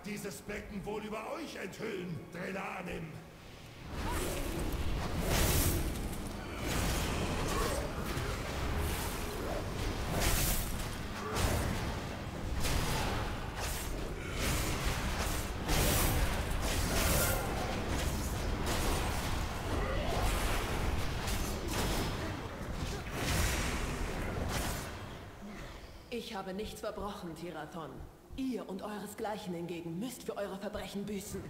mag dieses Becken wohl über euch enthüllen, Drelanim. Ich habe nichts verbrochen, Tirathon. Ihr und euresgleichen hingegen müsst für eure Verbrechen büßen.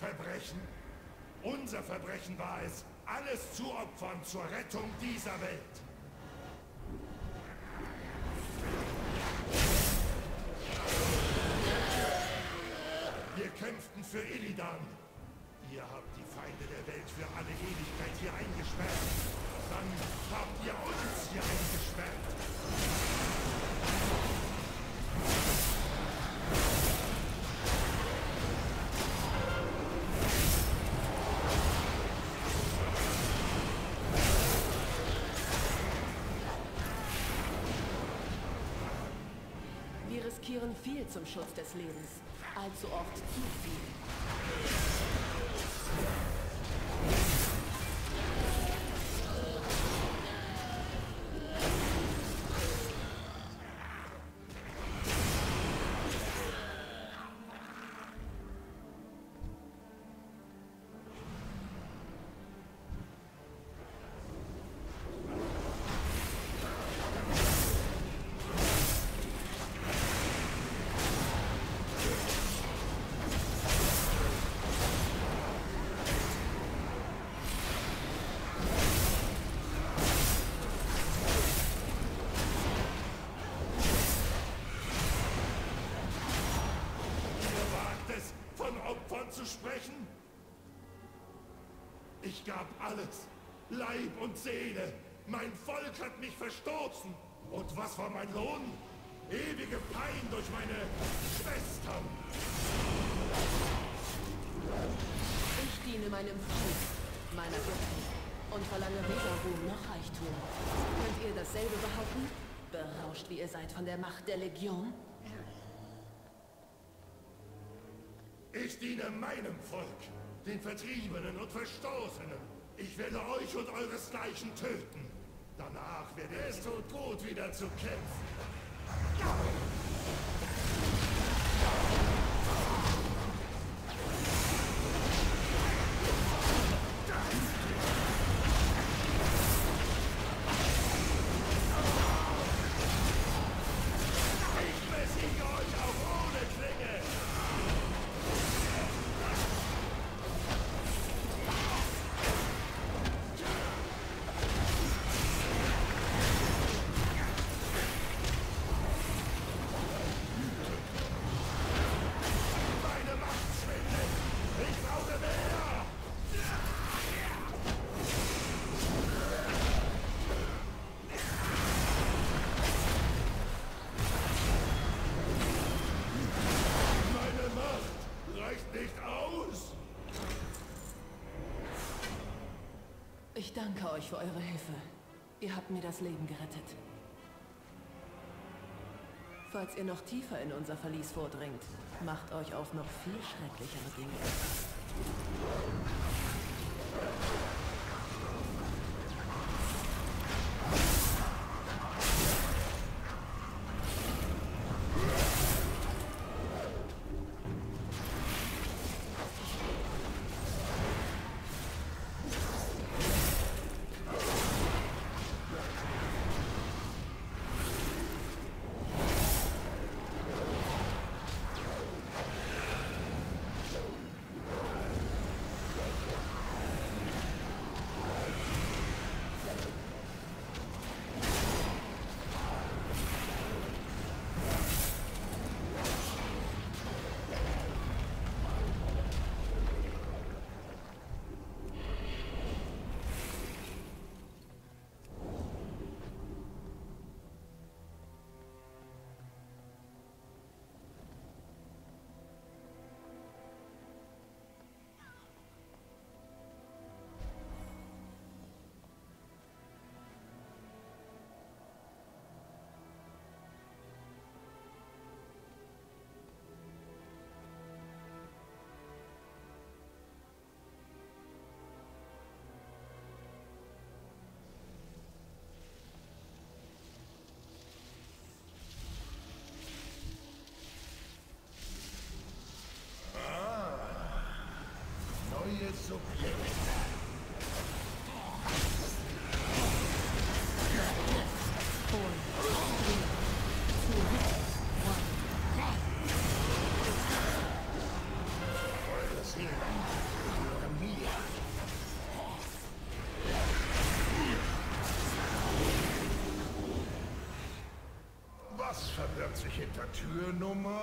Verbrechen? Unser Verbrechen war es, alles zu opfern zur Rettung dieser Welt. Wir kämpften für Illidan. Ihr habt die Feinde der Welt für alle Ewigkeit hier eingesperrt. Dann habt ihr uns hier eingesperrt. Wir riskieren viel zum Schutz des Lebens, allzu oft zu viel zu sprechen? Ich gab alles, Leib und Seele. Mein Volk hat mich verstoßen. Und was war mein Lohn? Ewige Pein durch meine Schwestern. Ich diene meinem Volk, meiner Göttin, und verlange weder Ruhm noch Reichtum. Könnt ihr dasselbe behaupten? Berauscht, wie ihr seid von der Macht der Legion? Ich diene meinem Volk, den Vertriebenen und Verstoßenen. Ich werde euch und euresgleichen töten. Danach werde ich so tot wieder zu kämpfen. Ich danke euch für eure Hilfe. Ihr habt mir das Leben gerettet. Falls ihr noch tiefer in unser Verlies vordringt, macht euch auf noch viel schrecklichere Dinge. Was verbirgt sich hinter Türnummer?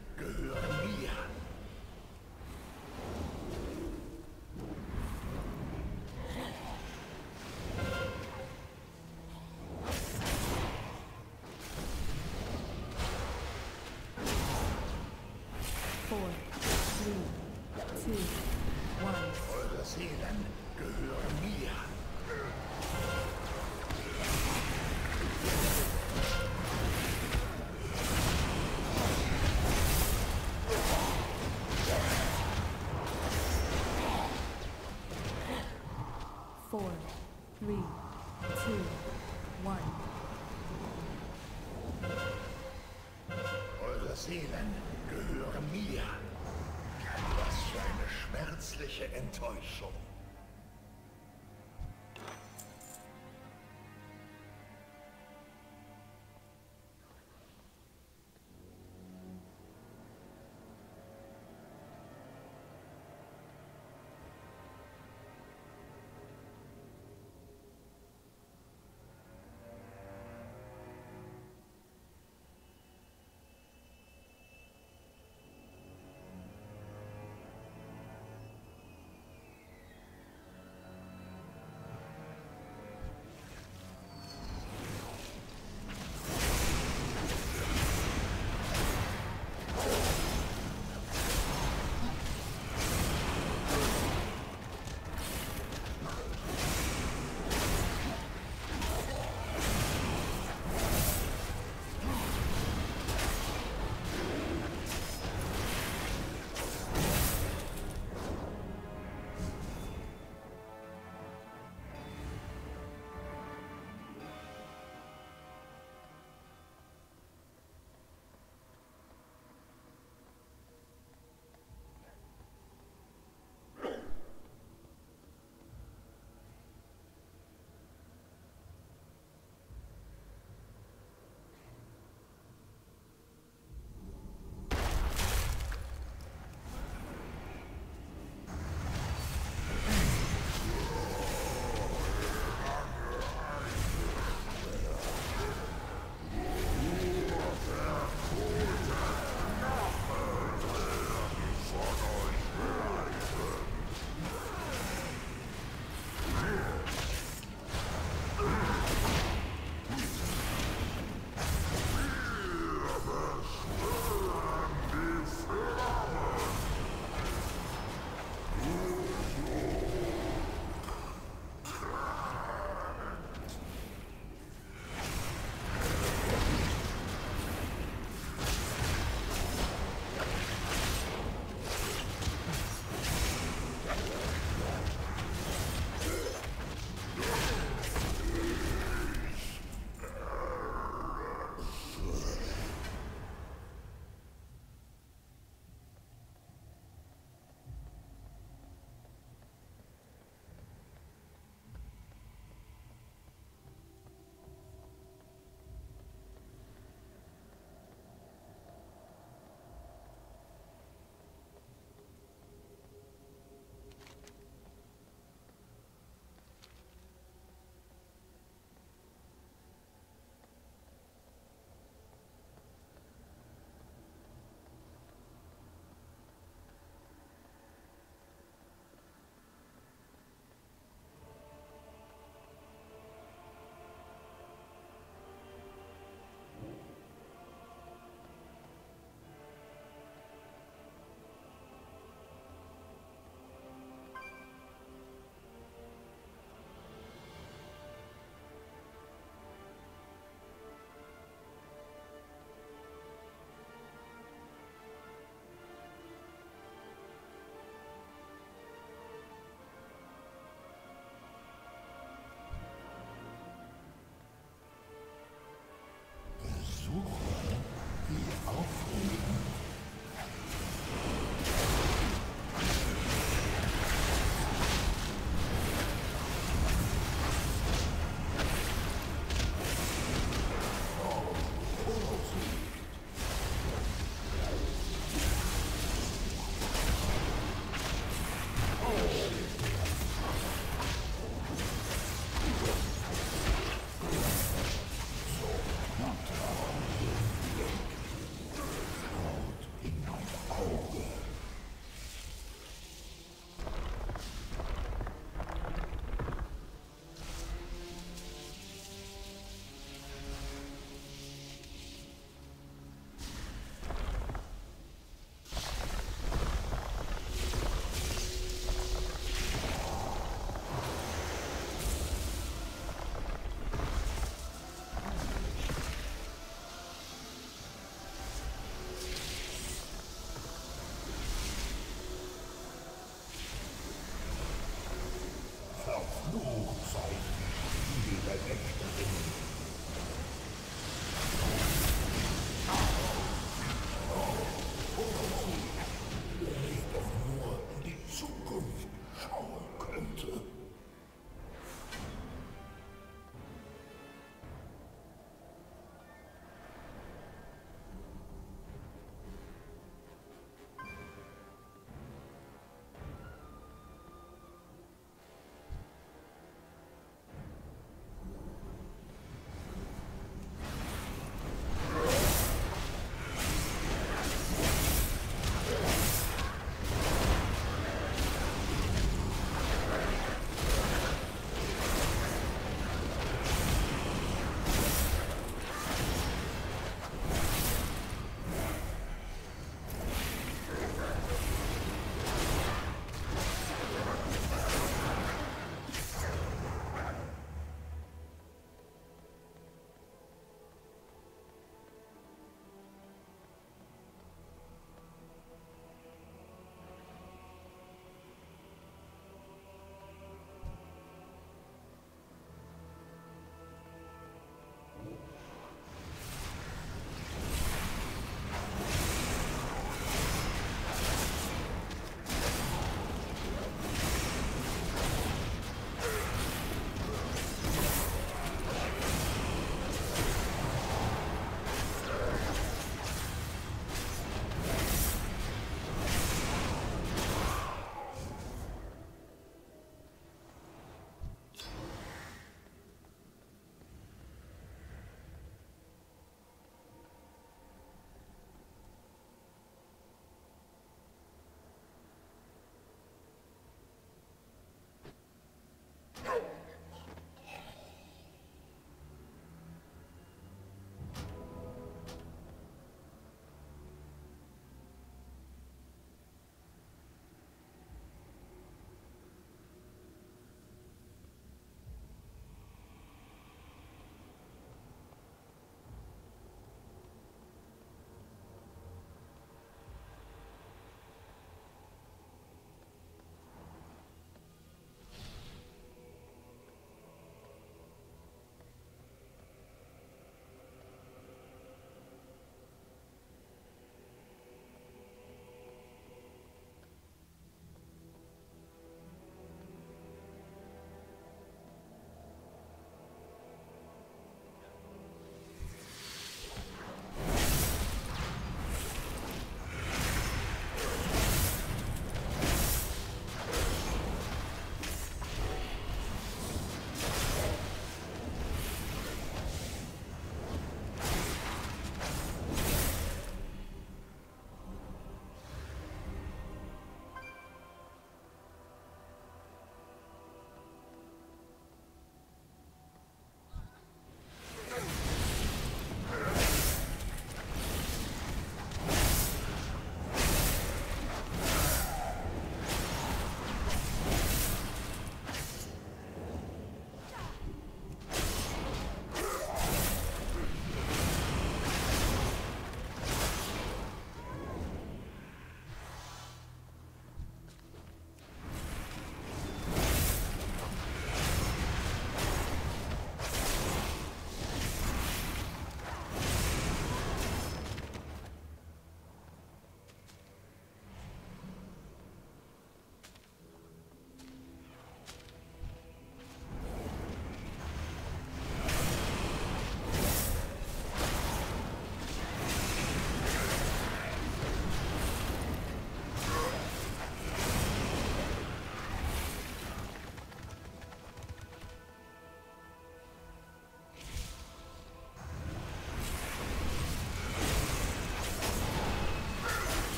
gehören mir. Eure Seelen gehören mir. Seelen gehören mir. Was für eine schmerzliche Enttäuschung.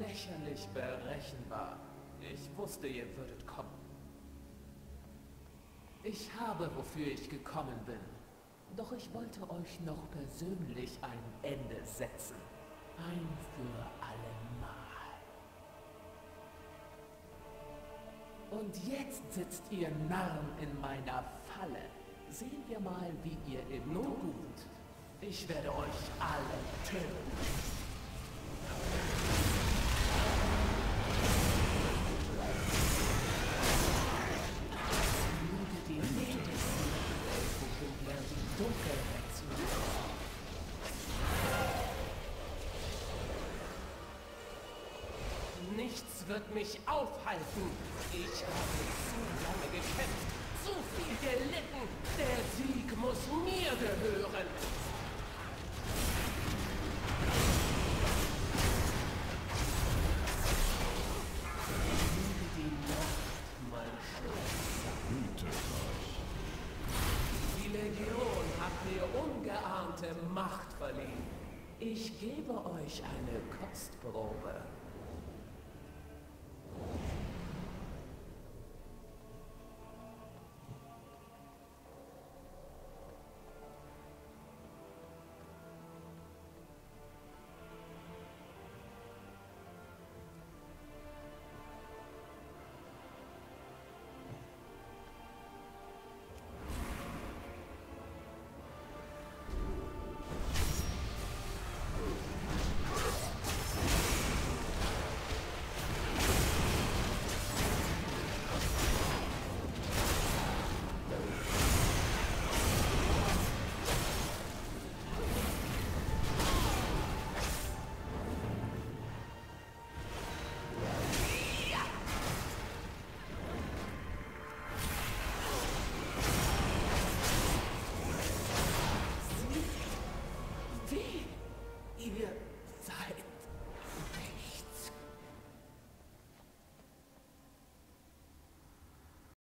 Lächerlich berechenbar. Ich wusste, ihr würdet kommen. Ich habe, wofür ich gekommen bin. Doch ich wollte euch noch persönlich ein Ende setzen. Ein für allemal. Und jetzt sitzt ihr Narren in meiner Falle. Sehen wir mal, wie ihr im Not gut. Ich werde euch alle töten. Nichts wird mich aufhalten. Ich habe zu lange gekämpft, zu viel gelitten. Der Sieg muss mir gehören. Macht verliehen. Ich gebe euch eine Kostprobe.